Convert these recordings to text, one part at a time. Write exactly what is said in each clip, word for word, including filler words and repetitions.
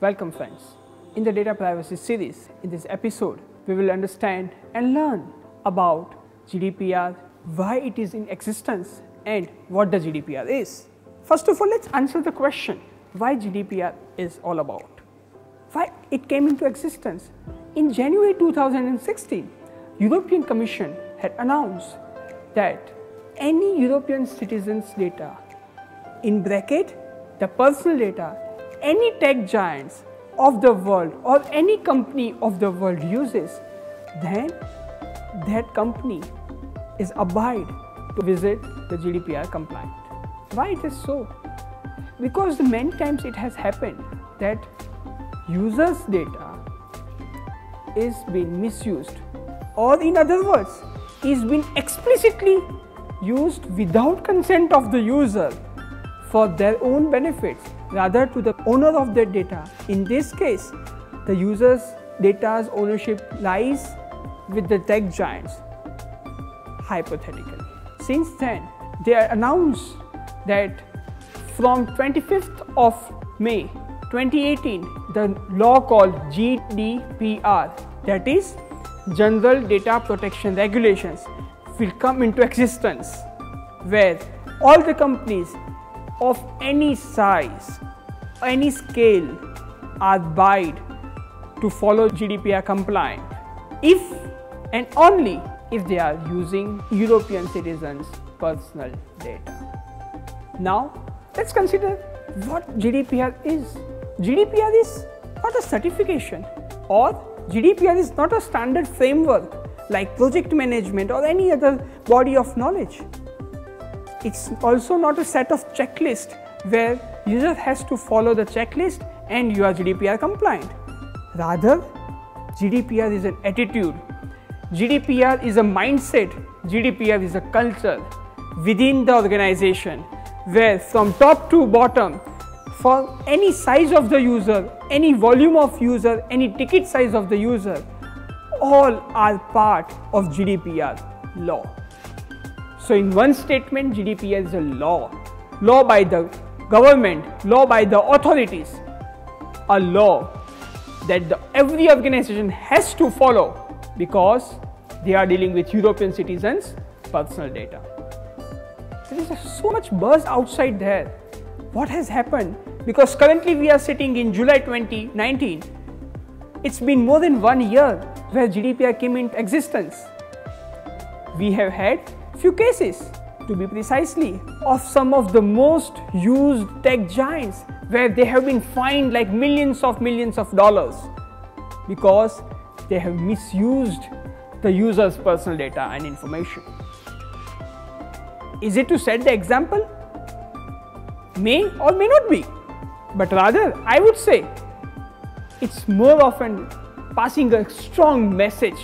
Welcome friends. In the data privacy series, in this episode, we will understand and learn about G D P R, why it is in existence and what the G D P R is. First of all, let's answer the question, why G D P R is all about. Why it came into existence? In January two thousand sixteen, European Commission had announced that any European citizens' data, in bracket, the personal data, any tech giants of the world or any company of the world uses, then that company is obliged to visit the G D P R compliant. Why it is so? Because many times it has happened that users' data is being misused, or in other words, is being explicitly used without consent of the user for their own benefits, rather to the owner of their data. In this case, the user's data's ownership lies with the tech giants, hypothetically. Since then, they announced that from twenty-fifth of May twenty eighteen, the law called G D P R, that is General Data Protection Regulations, will come into existence, where all the companies of any size, any scale are bound to follow G D P R compliant if and only if they are using European citizens' personal data. Now, let's consider what G D P R is. G D P R is not a certification, or G D P R is not a standard framework like project management or any other body of knowledge. It's also not a set of checklists where user has to follow the checklist and you are G D P R compliant. Rather, G D P R is an attitude, G D P R is a mindset, G D P R is a culture within the organization, where from top to bottom, for any size of the user, any volume of user, any ticket size of the user, all are part of G D P R law. So in one statement, G D P R is a law, law by the government, law by the authorities, a law that the, every organization has to follow because they are dealing with European citizens' personal data. There is so much buzz outside there. What has happened? Because currently we are sitting in July twenty nineteen. It's been more than one year where G D P R came into existence. We have had few cases, to be precisely, of some of the most used tech giants where they have been fined like millions of millions of dollars because they have misused the user's personal data and information. Is it to set the example? May or may not be, but rather I would say it's more often passing a strong message,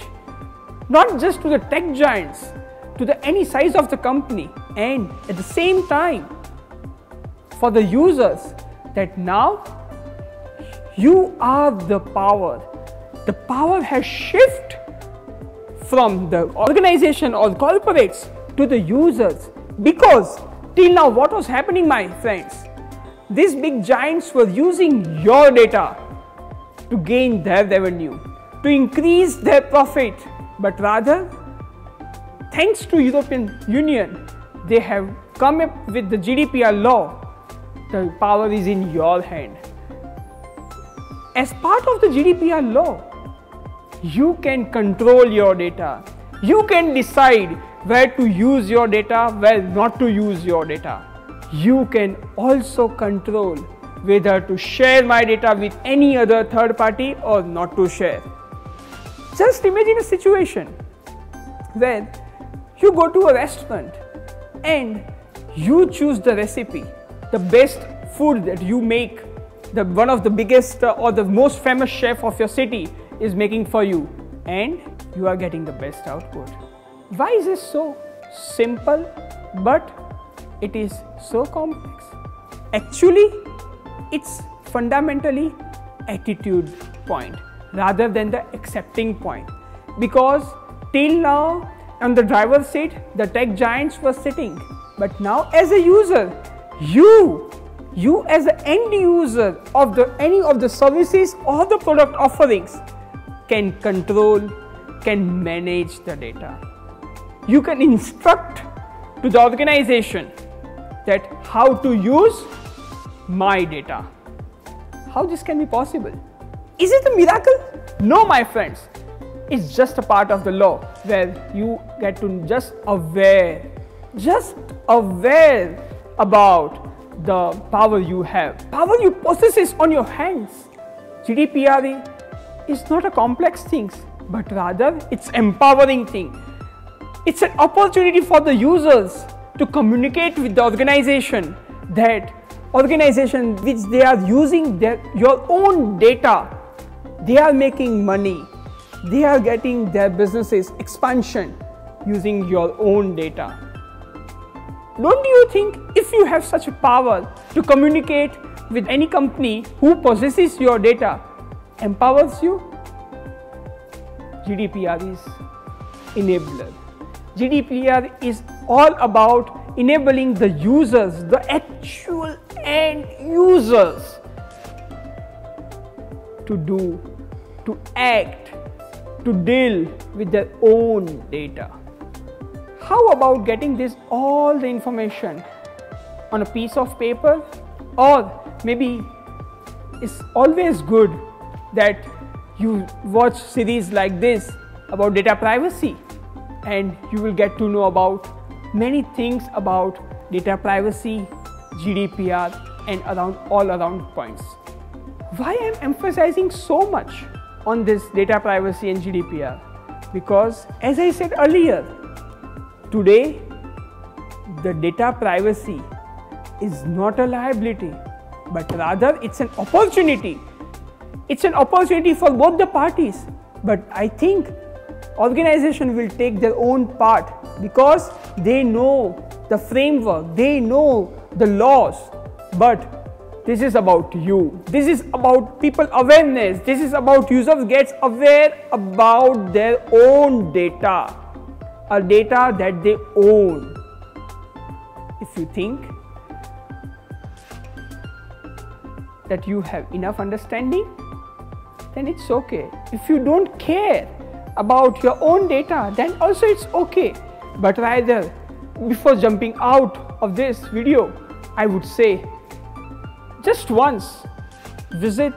not just to the tech giants, to the any size of the company, and at the same time for the users, that now you are the power. The power has shifted from the organization or corporates to the users, because till now what was happening, my friends, these big giants were using your data to gain their revenue, to increase their profit, but rather thanks to European Union, they have come up with the G D P R law. The power is in your hand. As part of the G D P R law, you can control your data. You can decide where to use your data, where not to use your data. You can also control whether to share my data with any other third party or not to share. Just imagine a situation where you go to a restaurant and you choose the recipe, the best food that you make, the one of the biggest or the most famous chef of your city is making for you, and you are getting the best output. Why is this so simple, but it is so complex? Actually, it's fundamentally attitude point rather than the accepting point, because till now on the driver's seat, the tech giants were sitting, but now as a user, you you as the end user of the any of the services or the product offerings can control, can manage the data. You can instruct to the organization that how to use my data. How this can be possible? Is it a miracle? No, my friends. It's just a part of the law where you get to just aware, just aware about the power you have, power you possess is on your hands. G D P R is not a complex thing, but rather it's empowering thing. It's an opportunity for the users to communicate with the organization, that organization which they are using their, your own data, they are making money, they are getting their businesses expansion using your own data. Don't you think if you have such a power to communicate with any company who possesses your data, empowers you? G D P R is enabler. G D P R is all about enabling the users, the actual end users to do, to act, to deal with their own data. How about getting this all the information on a piece of paper? Or maybe it's always good that you watch series like this about data privacy, and you will get to know about many things about data privacy, G D P R and around all around points. Why I am emphasizing so much on this data privacy and G D P R? Because as I said earlier, today, the data privacy is not a liability, but rather it's an opportunity. It's an opportunity for both the parties. But I think organizations will take their own part because they know the framework, they know the laws. But this is about you. This is about people awareness. This is about users gets aware about their own data. A data that they own. If you think that you have enough understanding, then it's okay. If you don't care about your own data, then also it's okay. But rather, before jumping out of this video, I would say just once visit,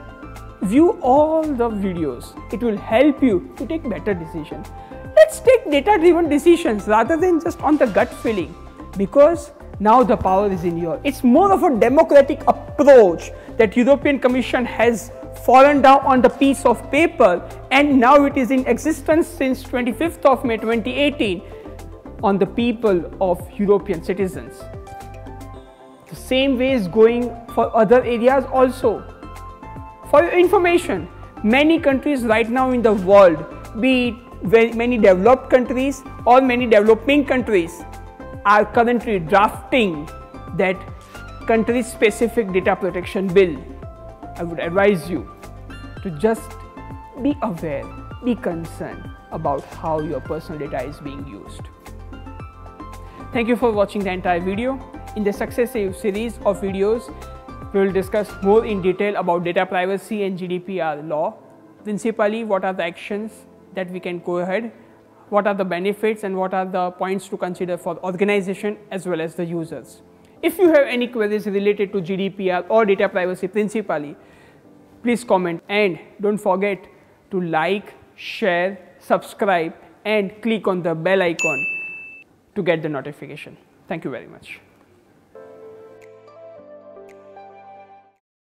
view all the videos. It will help you to take better decisions. Let's take data-driven decisions rather than just on the gut feeling, because now the power is in your. It's more of a democratic approach that European Commission has fallen down on the piece of paper, and now it is in existence since twenty-fifth of May twenty eighteen on the people of European citizens. The same way is going for other areas also. For your information, many countries right now in the world, be it many developed countries or many developing countries, are currently drafting that country-specific data protection bill. I would advise you to just be aware, be concerned about how your personal data is being used. Thank you for watching the entire video. In the successive series of videos, we will discuss more in detail about data privacy and G D P R law, principally what are the actions that we can go ahead, what are the benefits and what are the points to consider for the organization as well as the users. If you have any queries related to G D P R or data privacy principally, please comment, and don't forget to like, share, subscribe and click on the bell icon to get the notification. Thank you very much.